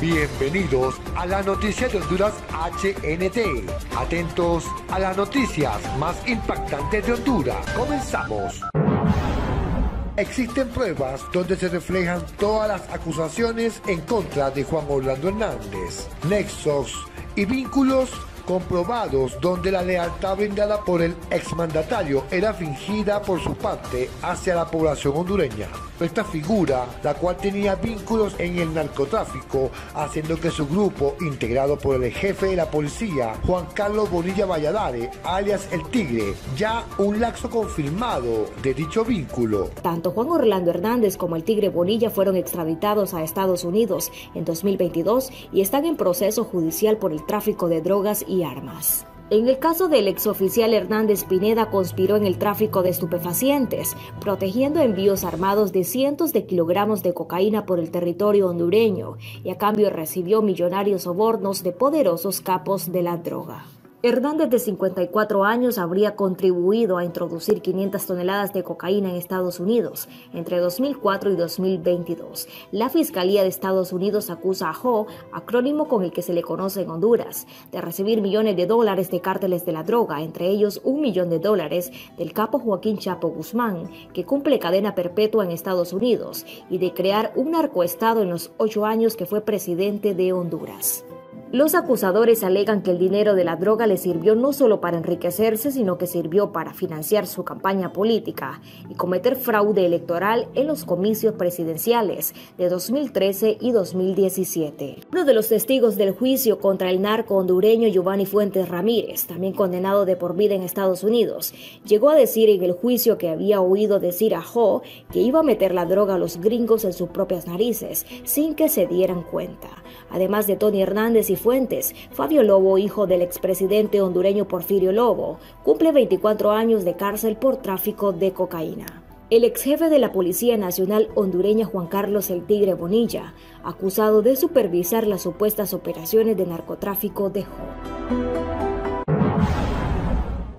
Bienvenidos a la noticia de Honduras HNT. Atentos a las noticias más impactantes de Honduras. Comenzamos. Existen pruebas donde se reflejan todas las acusaciones en contra de Juan Orlando Hernández, nexos y vínculos comprobados donde la lealtad brindada por el exmandatario era fingida por su parte hacia la población hondureña. Esta figura, la cual tenía vínculos en el narcotráfico, haciendo que su grupo, integrado por el jefe de la policía, Juan Carlos Bonilla Valladares, alias El Tigre, ya un laxo confirmado de dicho vínculo. Tanto Juan Orlando Hernández como El Tigre Bonilla fueron extraditados a Estados Unidos en 2022 y están en proceso judicial por el tráfico de drogas y armas. En el caso del exoficial Hernández Pineda, conspiró en el tráfico de estupefacientes, protegiendo envíos armados de cientos de kilogramos de cocaína por el territorio hondureño, y a cambio recibió millonarios sobornos de poderosos capos de la droga. Hernández, de 54 años, habría contribuido a introducir 500 toneladas de cocaína en Estados Unidos entre 2004 y 2022. La Fiscalía de Estados Unidos acusa a Ho, acrónimo con el que se le conoce en Honduras, de recibir millones de dólares de cárteles de la droga, entre ellos $1 millón del capo Joaquín Chapo Guzmán, que cumple cadena perpetua en Estados Unidos, y de crear un narcoestado en los 8 años que fue presidente de Honduras. Los acusadores alegan que el dinero de la droga le sirvió no solo para enriquecerse, sino que sirvió para financiar su campaña política y cometer fraude electoral en los comicios presidenciales de 2013 y 2017. Uno de los testigos del juicio contra el narco hondureño, Giovanni Fuentes Ramírez, también condenado de por vida en Estados Unidos, llegó a decir en el juicio que había oído decir a Ho que iba a meter la droga a los gringos en sus propias narices sin que se dieran cuenta. Además de Tony Hernández y Fuentes, Fabio Lobo, hijo del expresidente hondureño Porfirio Lobo, cumple 24 años de cárcel por tráfico de cocaína. El exjefe de la Policía Nacional hondureña, Juan Carlos El Tigre Bonilla, acusado de supervisar las supuestas operaciones de narcotráfico de Ho.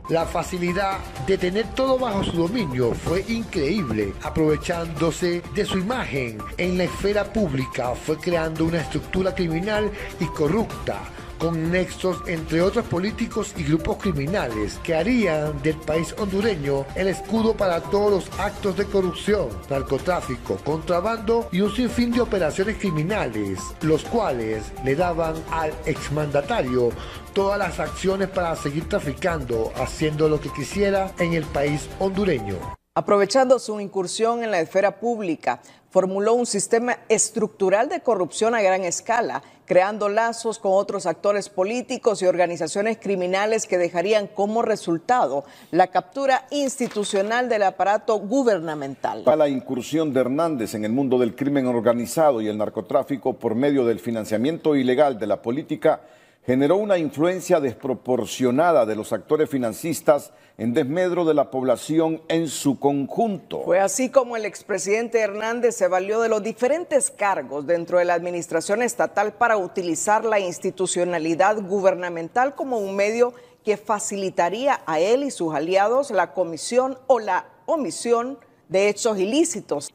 La facilidad de tener todo bajo su dominio fue increíble. Aprovechándose de su imagen en la esfera pública, fue creando una estructura criminal y corrupta, con nexos entre otros políticos y grupos criminales que harían del país hondureño el escudo para todos los actos de corrupción, narcotráfico, contrabando y un sinfín de operaciones criminales, los cuales le daban al exmandatario todas las acciones para seguir traficando, haciendo lo que quisiera en el país hondureño. Aprovechando su incursión en la esfera pública, formuló un sistema estructural de corrupción a gran escala, creando lazos con otros actores políticos y organizaciones criminales que dejarían como resultado la captura institucional del aparato gubernamental. Para la incursión de Hernández en el mundo del crimen organizado y el narcotráfico por medio del financiamiento ilegal de la política, generó una influencia desproporcionada de los actores financistas en desmedro de la población en su conjunto. Fue así como el expresidente Hernández se valió de los diferentes cargos dentro de la administración estatal para utilizar la institucionalidad gubernamental como un medio que facilitaría a él y sus aliados la comisión o la omisión de hechos ilícitos.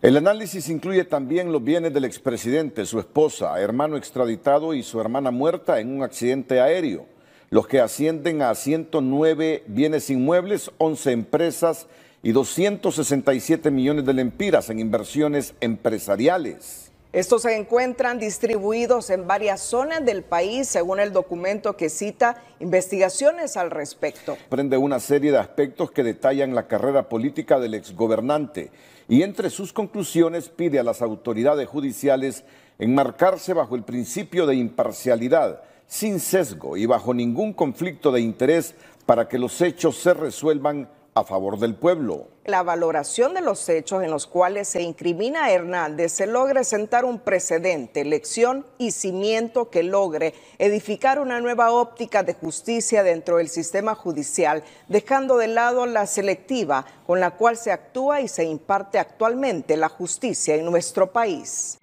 El análisis incluye también los bienes del expresidente, su esposa, hermano extraditado y su hermana muerta en un accidente aéreo, los que ascienden a 109 bienes inmuebles, 11 empresas y 267 millones de lempiras en inversiones empresariales. Estos se encuentran distribuidos en varias zonas del país, según el documento que cita investigaciones al respecto. Prende una serie de aspectos que detallan la carrera política del exgobernante y entre sus conclusiones pide a las autoridades judiciales enmarcarse bajo el principio de imparcialidad, sin sesgo y bajo ningún conflicto de interés para que los hechos se resuelvan a favor del pueblo. La valoración de los hechos en los cuales se incrimina a Hernández se logra sentar un precedente, lección y cimiento que logre edificar una nueva óptica de justicia dentro del sistema judicial, dejando de lado la selectiva con la cual se actúa y se imparte actualmente la justicia en nuestro país.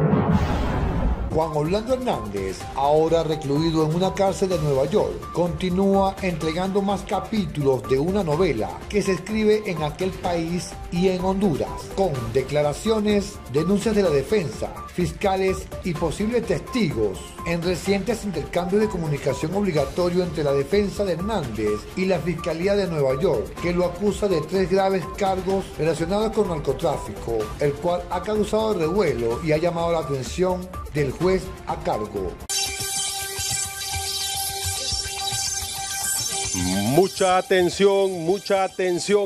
Juan Orlando Hernández, ahora recluido en una cárcel de Nueva York, continúa entregando más capítulos de una novela que se escribe en aquel país y en Honduras, con declaraciones, denuncias de la defensa, fiscales y posibles testigos en recientes intercambios de comunicación obligatorio entre la defensa de Hernández y la Fiscalía de Nueva York, que lo acusa de 3 graves cargos relacionados con narcotráfico, el cual ha causado revuelo y ha llamado la atención del juez a cargo. Mucha atención,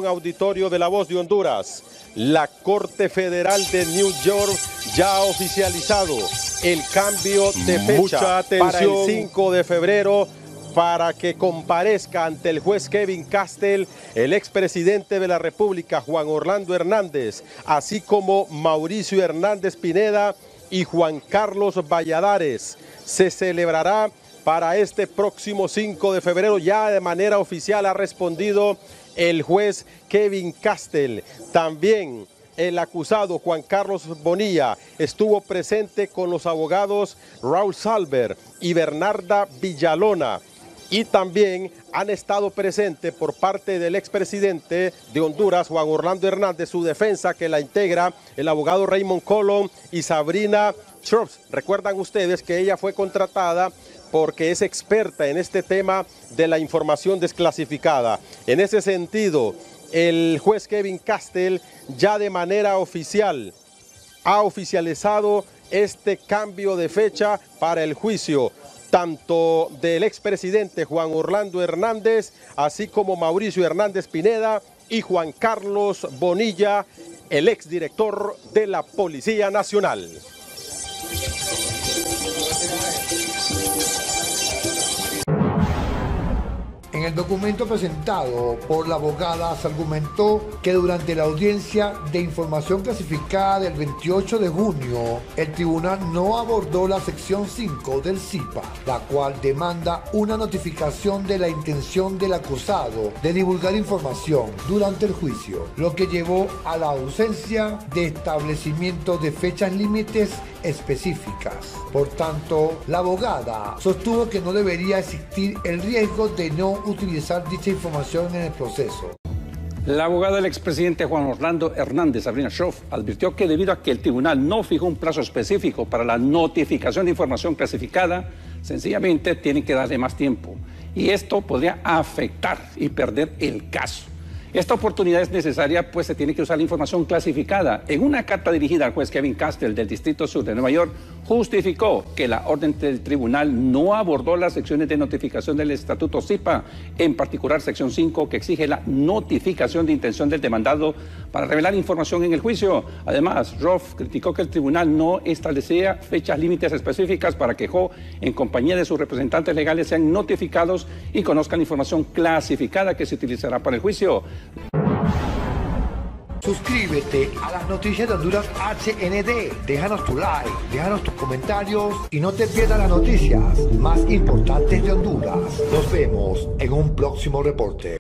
auditorio de La Voz de Honduras. La Corte Federal de New York ya ha oficializado el cambio de fecha para el 5 de febrero para que comparezca ante el juez Kevin Castel el expresidente de la República, Juan Orlando Hernández, así como Mauricio Hernández Pineda y Juan Carlos Valladares. Se celebrará para este próximo 5 de febrero, ya de manera oficial ha respondido el juez Kevin Castel. También el acusado Juan Carlos Bonilla estuvo presente con los abogados Raúl Salver y Bernarda Villalona. Y también han estado presentes por parte del expresidente de Honduras, Juan Orlando Hernández, su defensa que la integra el abogado Raymond Colo y Sabrina Shrops. Recuerdan ustedes que ella fue contratada porque es experta en este tema de la información desclasificada. En ese sentido, el juez Kevin Castel ya de manera oficial ha oficializado este cambio de fecha para el juicio, tanto del expresidente Juan Orlando Hernández, así como Mauricio Hernández Pineda y Juan Carlos Bonilla, el exdirector de la Policía Nacional. En el documento presentado por la abogada se argumentó que durante la audiencia de información clasificada del 28 de junio, el tribunal no abordó la sección 5 del CIPA, la cual demanda una notificación de la intención del acusado de divulgar información durante el juicio, lo que llevó a la ausencia de establecimiento de fechas límites específicas. Por tanto, la abogada sostuvo que no debería existir el riesgo de no utilizar dicha información en el proceso. La abogada del expresidente Juan Orlando Hernández, Sabrina Schroff, advirtió que debido a que el tribunal no fijó un plazo específico para la notificación de información clasificada, sencillamente tienen que darle más tiempo y esto podría afectar y perder el caso. Esta oportunidad es necesaria, pues se tiene que usar la información clasificada. En una carta dirigida al juez Kevin Castel del Distrito Sur de Nueva York, justificó que la orden del tribunal no abordó las secciones de notificación del Estatuto CIPA, en particular sección 5, que exige la notificación de intención del demandado para revelar información en el juicio. Además, Roth criticó que el tribunal no establecía fechas límites específicas para que Jo, en compañía de sus representantes legales, sean notificados y conozcan la información clasificada que se utilizará para el juicio. Suscríbete a las noticias de Honduras HND, déjanos tu like, déjanos tus comentarios y no te pierdas las noticias más importantes de Honduras. Nos vemos en un próximo reporte.